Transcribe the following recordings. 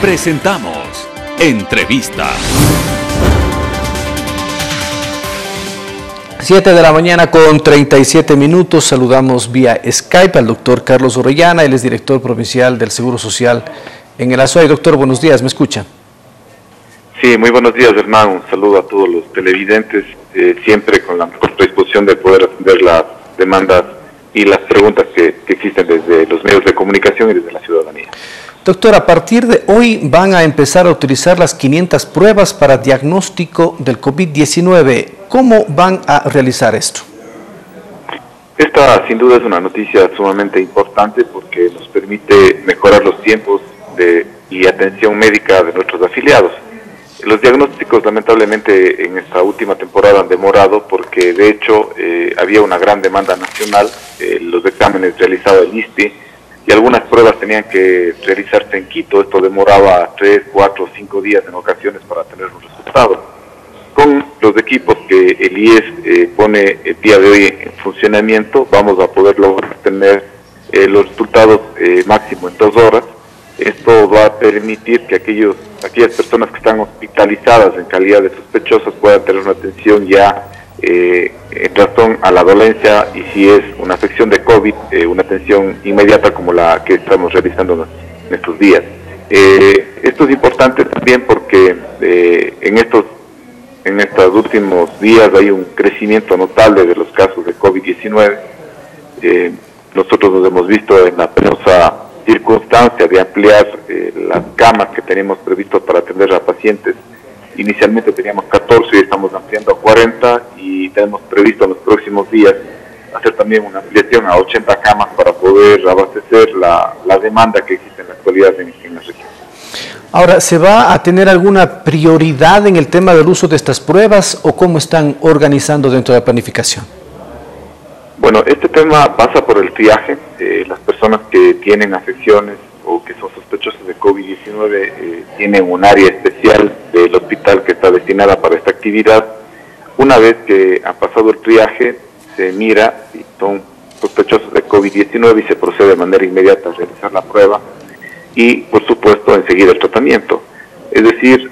Presentamos Entrevista. 7 de la mañana con 37 minutos. Saludamos vía Skype al doctor Carlos Orellana. Él es director provincial del Seguro Social en el Azuay. Doctor, buenos días, ¿me escucha? Sí, muy buenos días, Hernán. Un saludo a todos los televidentes, siempre con la mejor disposición de poder atender las demandas y las preguntas que existen desde los medios de comunicación y desde la ciudadanía. Doctor, a partir de hoy van a empezar a utilizar las 500 pruebas para diagnóstico del COVID-19. ¿Cómo van a realizar esto? Esta sin duda es una noticia sumamente importante porque nos permite mejorar los tiempos y atención médica de nuestros afiliados. Los diagnósticos lamentablemente en esta última temporada han demorado porque de hecho había una gran demanda nacional, los exámenes realizados en ISPI y algunas pruebas tenían que realizarse en Quito, esto demoraba 3, 4, 5 días en ocasiones para tener un resultado. Con los equipos que el IESS pone el día de hoy en funcionamiento vamos a poder lograr tener los resultados máximo en 2 horas. Esto va a permitir que aquellas personas que están hospitalizadas en calidad de sospechosas puedan tener una atención ya en razón a la dolencia y si es una afección de COVID, una atención inmediata como la que estamos realizando en estos días. Esto es importante también porque en estos últimos días hay un crecimiento notable de los casos de COVID-19. Nosotros nos hemos visto en la penosa circunstancia de ampliar las camas que teníamos previsto para atender a pacientes. Inicialmente teníamos 14 y estamos ampliando a 40 y tenemos previsto en los próximos días hacer también una ampliación a 80 camas para poder abastecer la demanda que existe en la actualidad en la región. Ahora, ¿se va a tener alguna prioridad en el tema del uso de estas pruebas o cómo están organizando dentro de la planificación? Bueno, este tema pasa por el triaje. Las personas que tienen afecciones o que son sospechosas de COVID-19 tienen un área especial del hospital que está destinada para esta actividad. Una vez que ha pasado el triaje, se mira si son sospechosos de COVID-19 y se procede de manera inmediata a realizar la prueba y, por supuesto, enseguida el tratamiento. Es decir,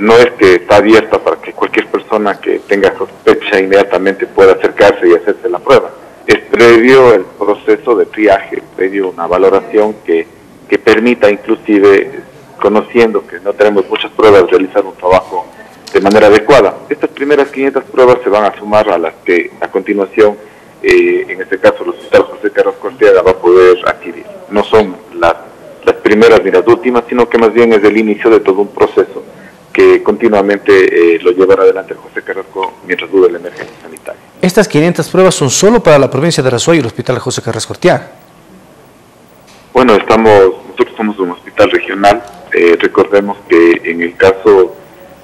no es que está abierta para que cualquier persona que tenga sospecha inmediatamente pueda acercarse y hacerse la prueba. Es previo el proceso de triaje, previo una valoración que permita inclusive, conociendo que no tenemos muchas pruebas, realizar un trabajo de manera adecuada. Estas primeras 500 pruebas se van a sumar a las que a continuación, en este caso el Hospital José Carrasco Cortiaga va a poder adquirir. No son las primeras ni las últimas, sino que más bien es el inicio de todo un proceso que continuamente lo llevará adelante el José Carrasco mientras dure la emergencia sanitaria. ¿Estas 500 pruebas son solo para la provincia de Azuay y el Hospital José Carrasco Arteaga? Bueno, nosotros somos un hospital regional. Recordemos que en el caso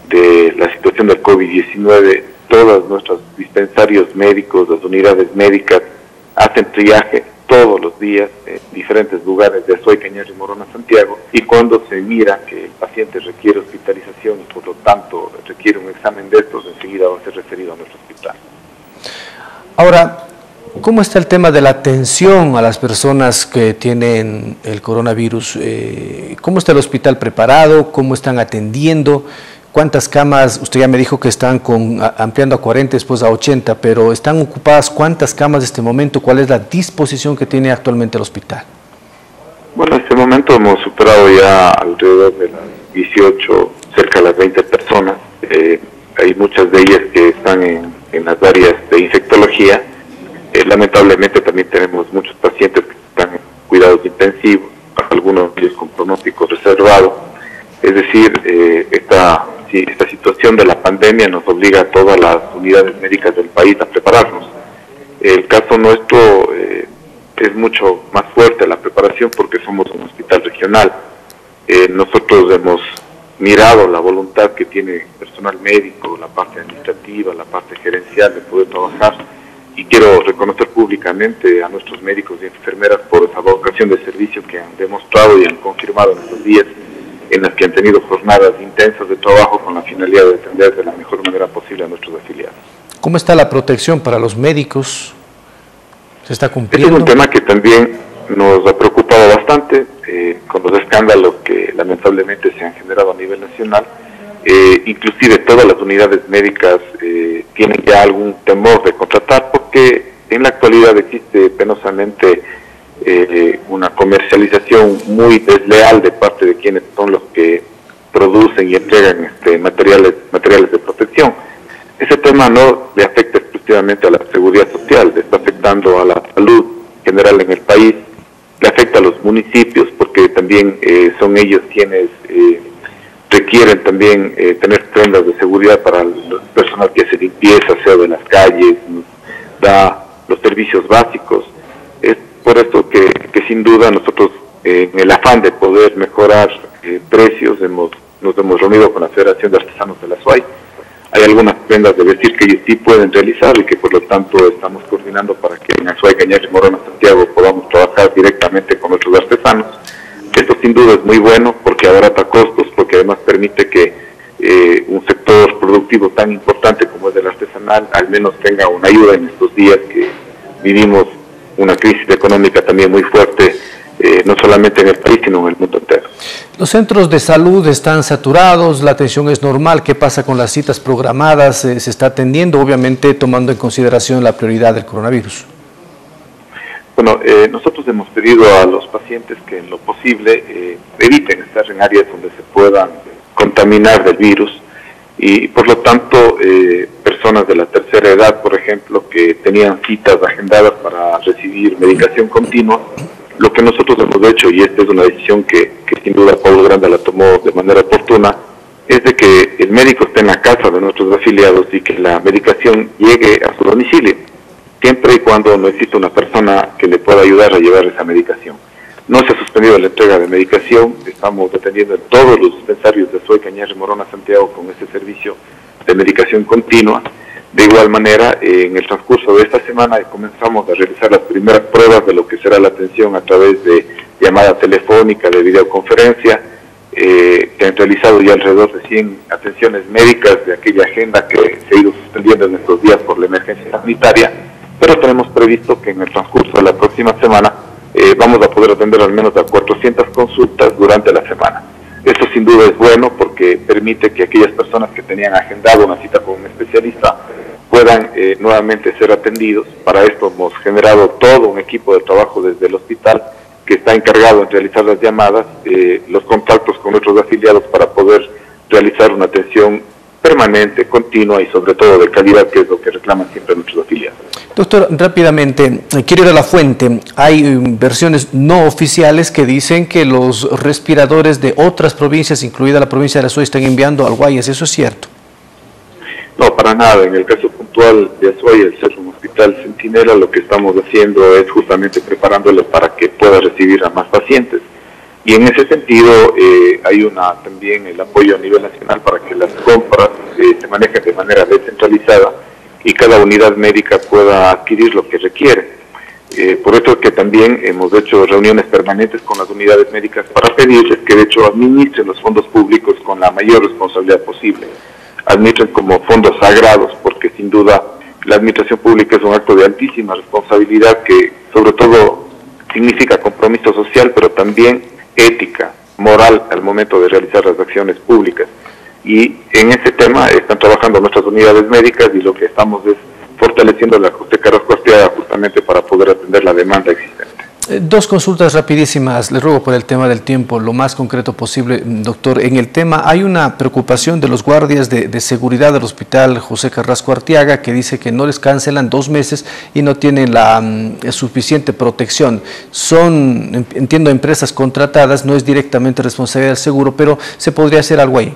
de la situación del COVID-19, todos nuestros dispensarios médicos, las unidades médicas, hacen triaje todos los días en diferentes lugares de Azuay, Cañar y Morona Santiago, y cuando se mira que el paciente requiere hospitalización y por lo tanto requiere un examen de estos, enseguida va a ser referido a nuestro hospital. Ahora, ¿cómo está el tema de la atención a las personas que tienen el coronavirus? ¿Cómo está el hospital preparado? ¿Cómo están atendiendo? ¿Cuántas camas? Usted ya me dijo que están ampliando a 40, después a 80, pero ¿están ocupadas cuántas camas en este momento? ¿Cuál es la disposición que tiene actualmente el hospital? Bueno, en este momento hemos superado ya alrededor de las 18, cerca de las 20 personas. Hay muchas de ellas que están en las áreas de infectología. Lamentablemente también tenemos muchos pacientes que están en cuidados intensivos, algunos de ellos con pronóstico reservado. Es decir, esta situación de la pandemia nos obliga a todas las unidades médicas del país a prepararnos. El caso nuestro es mucho más fuerte la preparación porque somos un hospital regional. Nosotros hemos mirado la voluntad que tiene el personal médico, la parte administrativa, la parte gerencial de poder trabajar y quiero reconocer públicamente a nuestros médicos y enfermeras por esa vocación de servicio que han demostrado y han confirmado en estos días, en las que han tenido jornadas intensas de trabajo con la finalidad de atender de la mejor manera posible a nuestros afiliados. ¿Cómo está la protección para los médicos? ¿Se está cumpliendo? Este es un tema que también nos ha preocupado bastante con los escándalos que lamentablemente se han generado a nivel nacional. Inclusive todas las unidades médicas tienen ya algún temor de contratar, porque en la actualidad existe penosamente una comercialización muy desleal de parte de quienes son los que producen y entregan materiales de protección. Ese tema no le afecta exclusivamente a la seguridad social, le está afectando a la salud general en el país, le afecta a los municipios, porque también son ellos quienes requieren también tener prendas de seguridad para el personal que hace limpieza, aseo de las calles, da los servicios básicos. Es por esto que sin duda nosotros, en el afán de poder mejorar precios, nos hemos reunido con la Federación de Artesanos de la Azuay. Hay algunas prendas de vestir que ellos sí pueden realizar y que por lo tanto estamos coordinando para que en Azuay, Cañar y Morona Santiago podamos trabajar directamente con nuestros artesanos. Esto sin duda es muy bueno porque abarata costos, porque además permite que un sector productivo tan importante como es el artesanal al menos tenga una ayuda en estos días que vivimos una crisis económica también muy fuerte, no solamente en el país sino en el mundo entero. Los centros de salud están saturados, la atención es normal. ¿Qué pasa con las citas programadas? ¿Se está atendiendo, obviamente tomando en consideración la prioridad del coronavirus? Bueno, nosotros hemos pedido a los pacientes que en lo posible eviten estar en áreas donde se puedan contaminar del virus y por lo tanto personas de la tercera edad, por ejemplo, que tenían citas agendadas para recibir medicación continua, lo que nosotros hemos hecho, y esta es una decisión que sin duda Pablo Granda la tomó de manera oportuna, es de que el médico esté en la casa de nuestros afiliados y que la medicación llegue a su domicilio, siempre y cuando no exista una persona que le pueda ayudar a llevar esa medicación. No se ha suspendido la entrega de medicación, estamos atendiendo en todos los dispensarios de Azuay, Cañar y Morona Santiago con este servicio de medicación continua. De igual manera, en el transcurso de esta semana comenzamos a realizar las primeras pruebas de lo que será la atención a través de llamada telefónica, de videoconferencia. Se han realizado ya alrededor de 100 atenciones médicas de aquella agenda que se ha ido suspendiendo en estos días por la emergencia sanitaria. Pero tenemos previsto que en el transcurso de la próxima semana vamos a poder atender al menos a 400 consultas durante la semana. Esto sin duda es bueno porque permite que aquellas personas que tenían agendado una cita con un especialista puedan nuevamente ser atendidos. Para esto hemos generado todo un equipo de trabajo desde el hospital que está encargado en realizar las llamadas, los contactos con nuestros afiliados para poder realizar una atención permanente, continua y sobre todo de calidad, que es lo que reclaman siempre nuestros afiliados. Doctor, rápidamente, quiero ir a la fuente. Hay versiones no oficiales que dicen que los respiradores de otras provincias, incluida la provincia de Azuay, están enviando al Guayas. ¿Eso es cierto? No, para nada. En el caso puntual de Azuay, el ser un hospital centinela, lo que estamos haciendo es justamente preparándolo para que pueda recibir a más pacientes. Y en ese sentido hay también el apoyo a nivel nacional para que las compras se manejen de manera descentralizada y cada unidad médica pueda adquirir lo que requiere. Por eso es que también hemos hecho reuniones permanentes con las unidades médicas para pedirles que de hecho administren los fondos públicos con la mayor responsabilidad posible. Administren como fondos sagrados, porque sin duda la administración pública es un acto de altísima responsabilidad que sobre todo significa compromiso social, pero también ética, moral al momento de realizar las acciones públicas. Y en este tema están trabajando nuestras unidades médicas y lo que estamos es fortaleciendo la José Carrasco Arteaga justamente para poder atender la demanda existente. Dos consultas rapidísimas, le ruego por el tema del tiempo, lo más concreto posible, doctor. En el tema hay una preocupación de los guardias de seguridad del hospital José Carrasco Arteaga que dice que no les cancelan 2 meses y no tienen la suficiente protección. Son, entiendo, empresas contratadas, no es directamente responsabilidad del seguro, pero ¿se podría hacer algo ahí?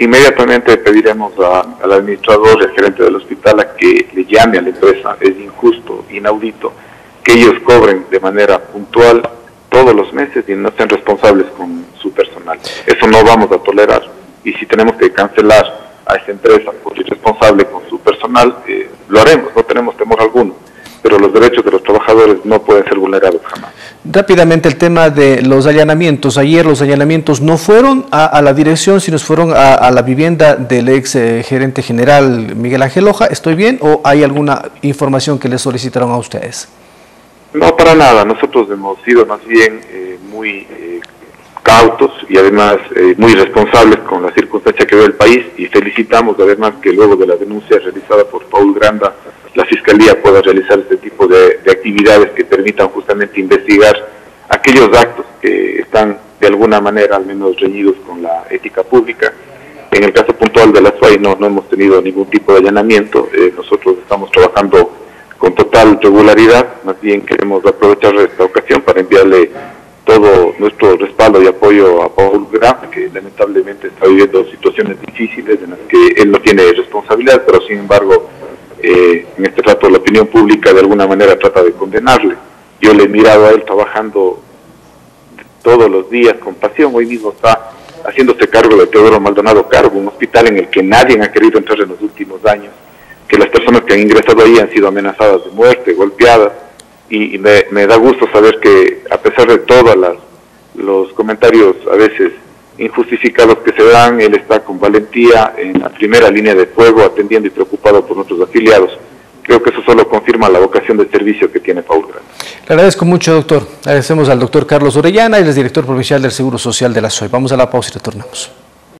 Inmediatamente pediremos al administrador y al gerente del hospital a que le llame a la empresa. Es injusto, inaudito que ellos cobren de manera puntual todos los meses y no sean responsables con su personal. Eso no vamos a tolerar. Y si tenemos que cancelar a esa empresa por irresponsable con su personal, lo haremos, no tenemos temor alguno. Pero los derechos de los trabajadores no pueden ser vulnerados jamás. Rápidamente el tema de los allanamientos. Ayer los allanamientos no fueron a la dirección, sino fueron a la vivienda del ex gerente general Miguel Ángel Loja. ¿Estoy bien o hay alguna información que le solicitaron a ustedes? No, para nada. Nosotros hemos sido más bien muy cautos y además muy responsables con la circunstancia que ve el país, y felicitamos además que luego de la denuncia realizada por Paul Granda, la Fiscalía pueda realizar este tipo de actividades que permitan justamente investigar aquellos actos que están de alguna manera al menos reñidos con la ética pública. En el caso puntual de la Azuay no hemos tenido ningún tipo de allanamiento. Nosotros estamos trabajando con total regularidad. Más bien queremos aprovechar esta ocasión para enviarle todo nuestro respaldo y apoyo a Paul Graham, que lamentablemente está viviendo situaciones difíciles en las que él no tiene responsabilidad, pero sin embargo en este rato la opinión pública de alguna manera trata de condenarle. Yo le he mirado a él trabajando todos los días con pasión. Hoy mismo está haciéndose cargo de Teodoro Maldonado Cargo, un hospital en el que nadie ha querido entrar en los últimos años, que las personas que han ingresado ahí han sido amenazadas de muerte, golpeadas, y me da gusto saber que a pesar de todos los comentarios a veces injustificados que se dan, él está con valentía en la primera línea de fuego, atendiendo y preocupado por nuestros afiliados. Creo que eso solo confirma la vocación de servicio que tiene Paul Granda. Le agradezco mucho, doctor. Agradecemos al doctor Carlos Orellana, él es director provincial del Seguro Social de la Azuay. Vamos a la pausa y retornamos.